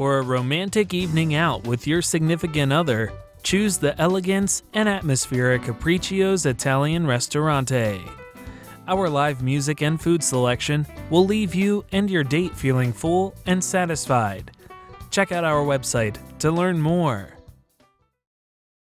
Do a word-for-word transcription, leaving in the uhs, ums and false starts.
For a romantic evening out with your significant other, choose the elegance and atmosphere at Capriccio's Italian Ristorante. Our live music and food selection will leave you and your date feeling full and satisfied. Check out our website to learn more.